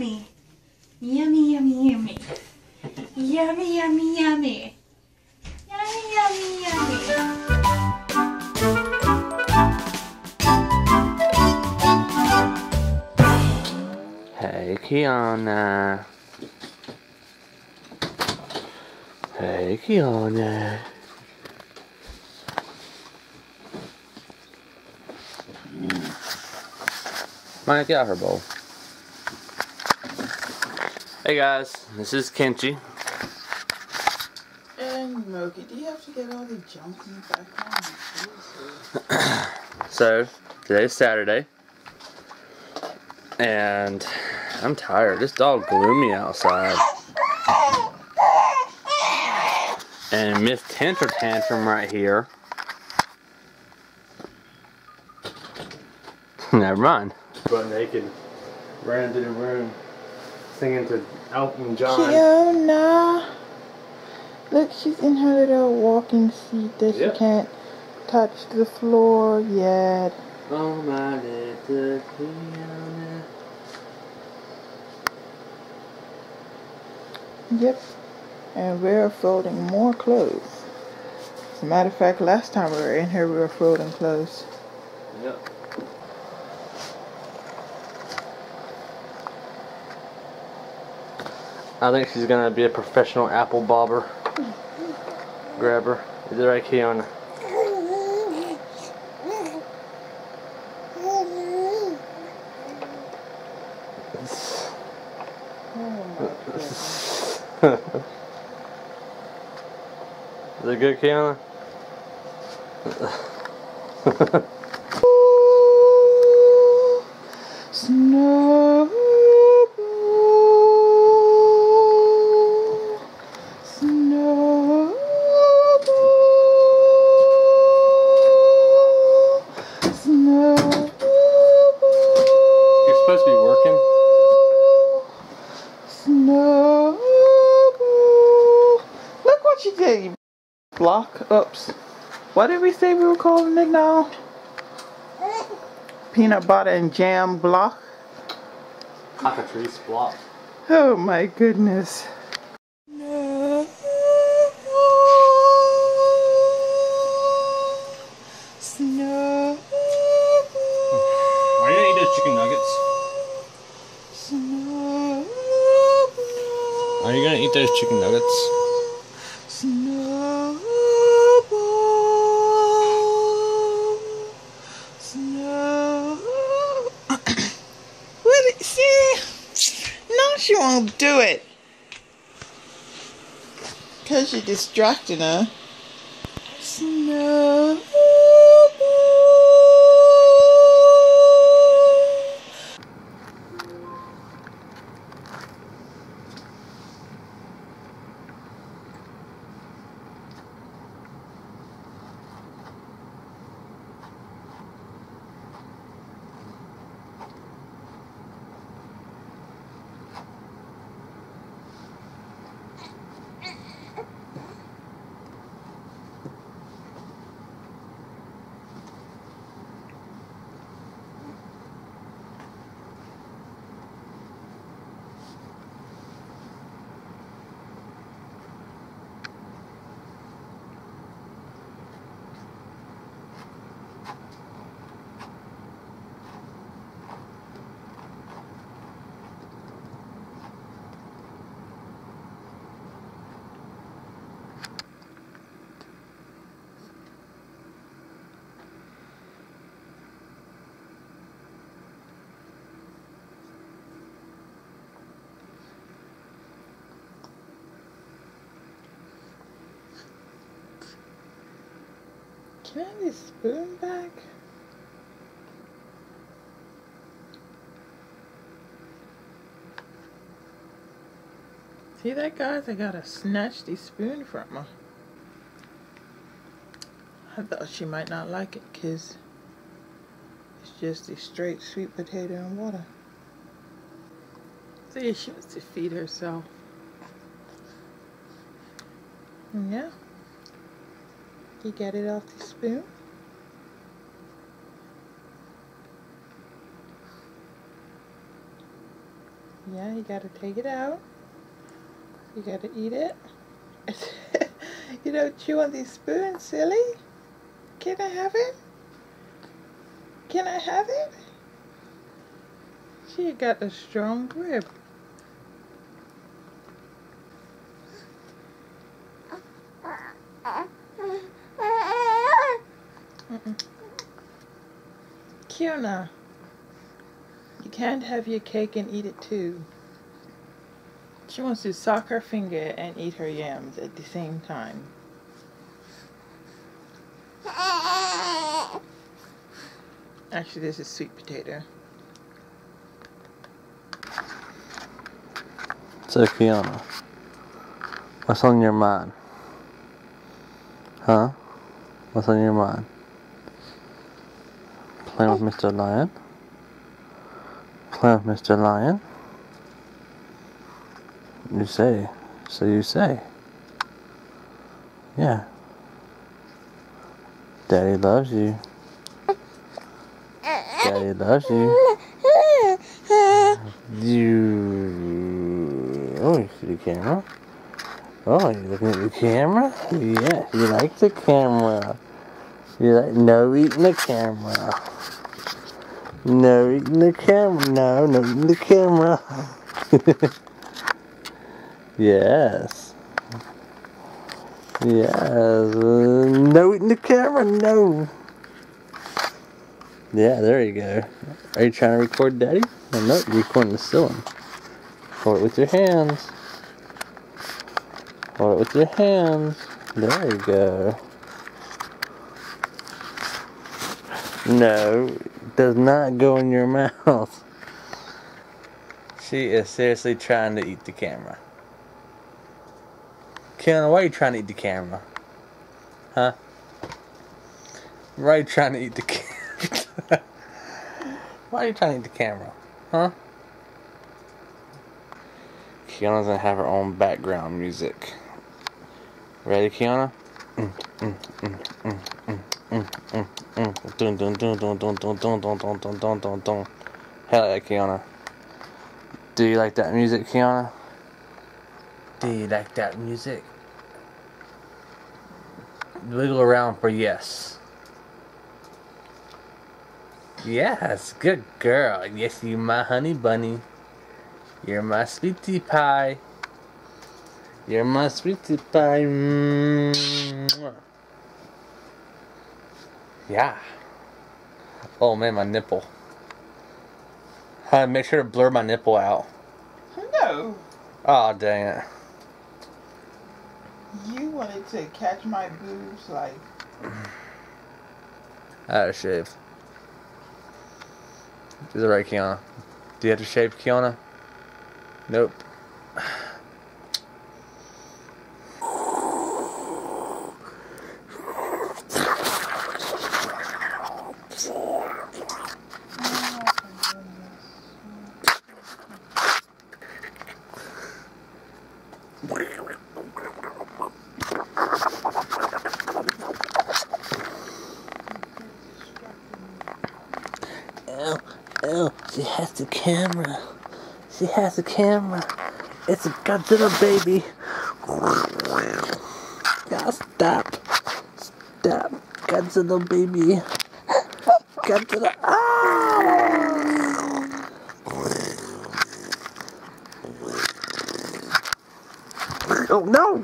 yummy. Yummy, yummy, yummy. Yummy, yummy, yummy. Yummy, yummy, yummy. Hey, Kiana. Hey, Kiana. Maya, get out her bowl. Hey guys, this is Kenchi. And Moki, do you have to get all the junk back home? So, today's Saturday. And I'm tired. It's all gloomy outside. And Miss Tinter Tantrum right here. Never mind. But naked, ran into the room, singing to Elton John. Kiona! Look, she's in her little walking seat that she can't touch the floor yet. Oh my little Kiona. Yep, and we're folding more clothes. As a matter of fact, last time we were in here, we were folding clothes. Yep. I think she's gonna be a professional apple bobber. Grabber. Is it right, Kiana? Is it good, Kiana? Snowball, snowball, snowball. You're supposed to be working. Snowball. Look what you did, you block ups. What did we say we were calling it now? Peanut butter and jam block. Cockatrice block. Oh my goodness. No. Snow. Why are you gonna eat those chicken nuggets? Snow. Are you gonna eat those chicken nuggets? Snow. She won't do it because you're distracting her. Snowball. Can I get a spoon back? See that, guys? I gotta snatch the spoon from her. I thought she might not like it because it's just a straight sweet potato and water. See, she wants to feed herself. Yeah. You get it off the spoon. Yeah, you gotta take it out. You gotta eat it. You don't chew on these spoons, silly. Can I have it? Can I have it? She got a strong grip. Kiona, you can't have your cake and eat it too. She wants to suck her finger and eat her yams at the same time. Actually, this is sweet potato. So, Kiona, what's on your mind? Huh? What's on your mind? Playing with Mr. Lion? Playing with Mr. Lion? You say, so you say. Yeah. Daddy loves you. Daddy loves you. You. Oh, you see the camera? Oh, you looking at the camera? Yes, you like the camera. You like no eating the camera. No eating the camera. No, no eating the camera. Yes. Yes. No eating the camera, no. Yeah, there you go. Are you trying to record Daddy? No, no, you're recording the ceiling. Hold it with your hands. Hold it with your hands. There you go. No, it does not go in your mouth. She is seriously trying to eat the camera. Kiona, why are you trying to eat the camera? Huh? Why are you trying to eat the camera? Why are you trying to eat the camera? Huh? Kiona's gonna have her own background music. Ready, Kiona? Hell yeah, Kiona. Do you like that music, Kiona? Do you like that music? Wiggle around for yes. Yes, good girl. Yes, you my honey bunny. You're my sweetie pie. You're my sweetie pie. Mwah. Yeah. Oh man, my nipple. I had to make sure to blur my nipple out. No. Oh dang it. You wanted to catch my boobs like... I had to shave. Is it right, Kiona? Do you have to shave, Kiona? Nope. Oh, she has the camera. She has the camera. It's a Godzilla baby. Oh, stop. Stop. Godzilla baby. Godzilla. Ah! Oh no!